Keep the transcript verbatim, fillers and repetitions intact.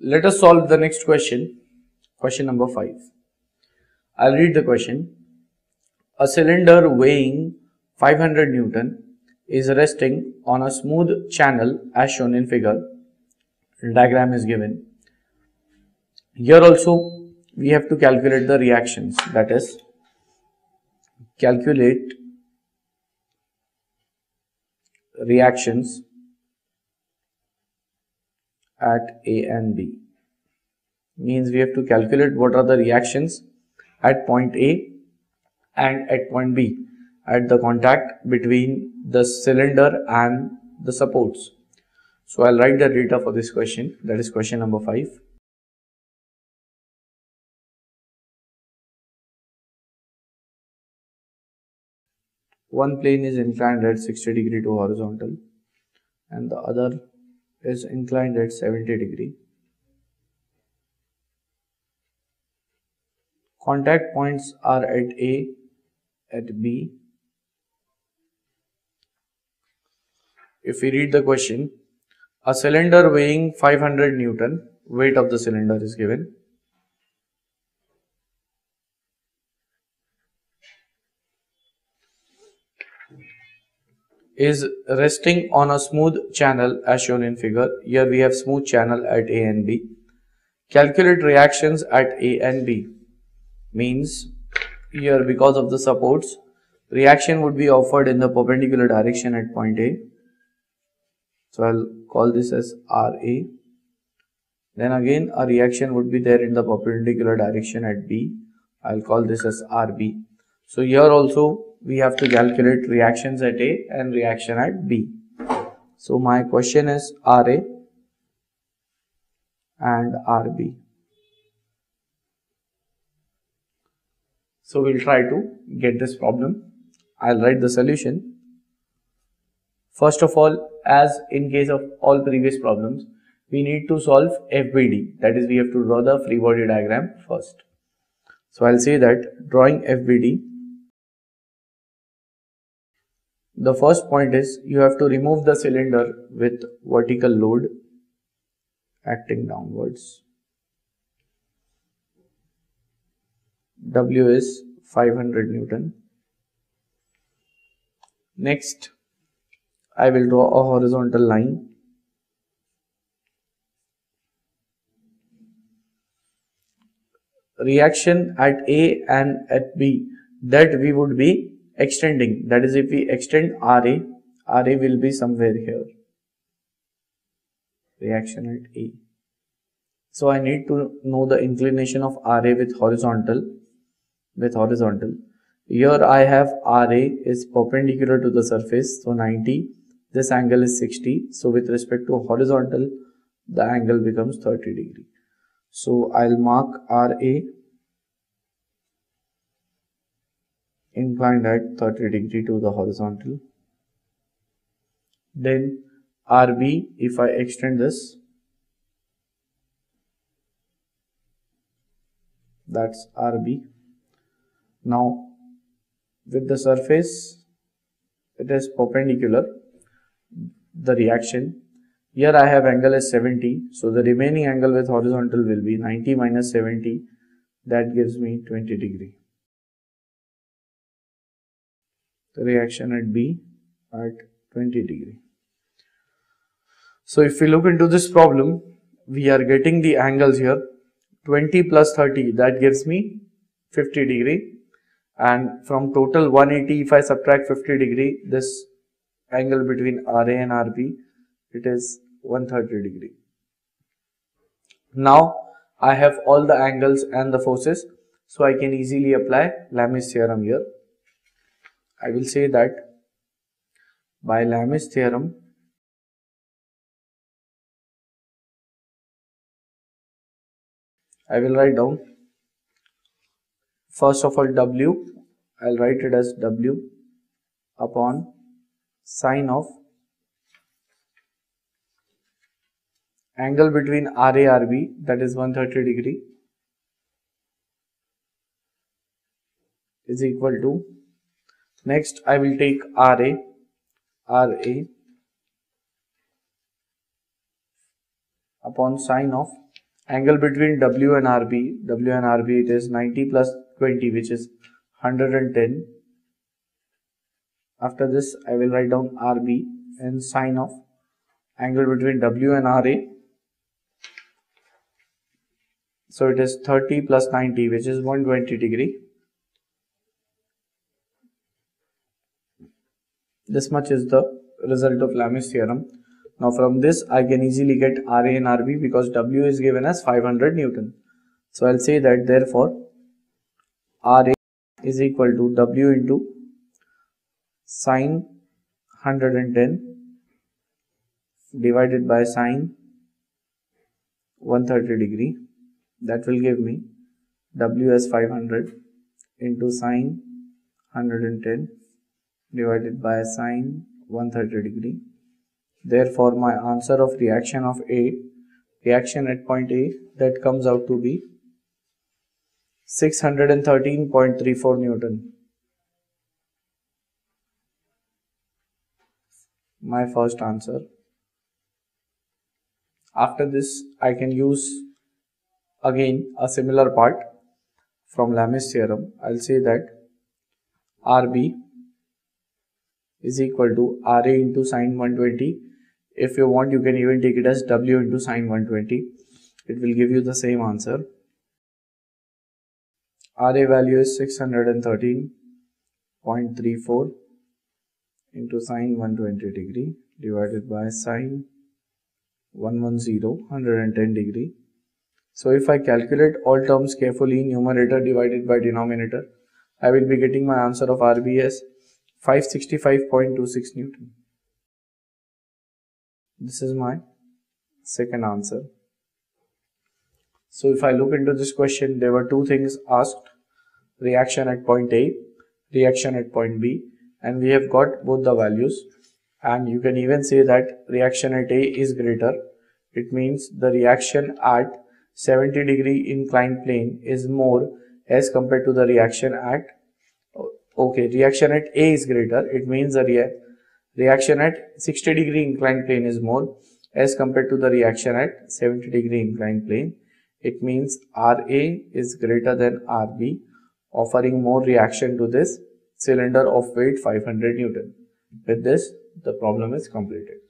Let us solve the next question, question number five. I'll read the question. A cylinder weighing five hundred newton is resting on a smooth channel as shown in figure. Diagram is given. Here also we have to calculate the reactions, that is calculate reactions at A and B. Means we have to calculate what are the reactions at point A and at point B, at the contact between the cylinder and the supports. So I'll write the data for this question, that is question number five. One plane is inclined at sixty degree to horizontal and the other is inclined at seventy degree. Contact points are at A, at B. If we read the question, a cylinder weighing five hundred newton, weight of the cylinder is given. Is resting on a smooth channel as shown in figure. Here we have smooth channel at A and B. Calculate reactions at A and B. Means here, because of the supports, reaction would be offered in the perpendicular direction at point A. So I'll call this as R A. Then again a reaction would be there in the perpendicular direction at B. I'll call this as R B. So here also we have to calculate reactions at A and reaction at B. So my question is R A and R B. So we'll try to get this problem. I'll write the solution. First of all, as in case of all previous problems, we need to solve F B D. That is, we have to draw the free body diagram first. So I'll say that drawing F B D, the first point is you have to remove the cylinder with vertical load acting downwards. W is five hundred newton. Next, I will draw a horizontal line. Reaction at A and at B, that we would be extending, that is, if we extend R A, R A will be somewhere here, reaction at A. So I need to know the inclination of R A with horizontal, with horizontal. Here I have R A is perpendicular to the surface, so ninety, this angle is sixty, so with respect to horizontal, the angle becomes thirty degree. So I'll mark R A inclined at thirty degree to the horizontal. Then R B, if I extend this, that's R B. Now with the surface, it is perpendicular, the reaction. Here I have angle is seventy, so the remaining angle with horizontal will be ninety minus seventy, that gives me twenty degree. The reaction at B at twenty degree. So if we look into this problem, we are getting the angles here, twenty plus thirty, that gives me fifty degree, and from total one eighty, if I subtract fifty degree, this angle between R A and R B, it is one hundred thirty degree. Now I have all the angles and the forces, so I can easily apply Lami's theorem here. I will say that by Lami's theorem, I will write down, first of all, W, I will write it as W upon sine of angle between R A R B, that is one hundred thirty degree, is equal to, next I will take R A, R A upon sine of angle between W and R B, W and R B, it is ninety plus twenty, which is one hundred ten. After this, I will write down R B and sine of angle between W and R A. So it is thirty plus ninety, which is one hundred twenty degree. This much is the result of Lami's theorem. Now from this I can easily get R A and R B because W is given as five hundred Newton. So I'll say that therefore R A is equal to W into sine one hundred ten divided by sine one hundred thirty degree. That will give me W as five hundred into sine one hundred ten divided by sine one hundred thirty degree. Therefore, my answer of reaction of A, reaction at point A, that comes out to be six hundred thirteen point three four Newton. My first answer. After this, I can use again a similar part from Lami's theorem. I'll say that R B is equal to R A into sine one hundred twenty. If you want, you can even take it as W into sine one hundred twenty. It will give you the same answer. R A value is six hundred thirteen point three four into sine one hundred twenty degree divided by sine one hundred ten degree. So if I calculate all terms carefully, numerator divided by denominator, I will be getting my answer of R B as five hundred sixty-five point two six Newton. This is my second answer. So if I look into this question, there were two things asked, reaction at point A, reaction at point B, and we have got both the values. And you can even say that reaction at A is greater. It means the reaction at seventy degree inclined plane is more as compared to the reaction at, okay, reaction at A is greater. It means the rea reaction at sixty degree inclined plane is more as compared to the reaction at seventy degree inclined plane. It means R A is greater than R B, offering more reaction to this cylinder of weight five hundred Newton. With this, the problem is completed.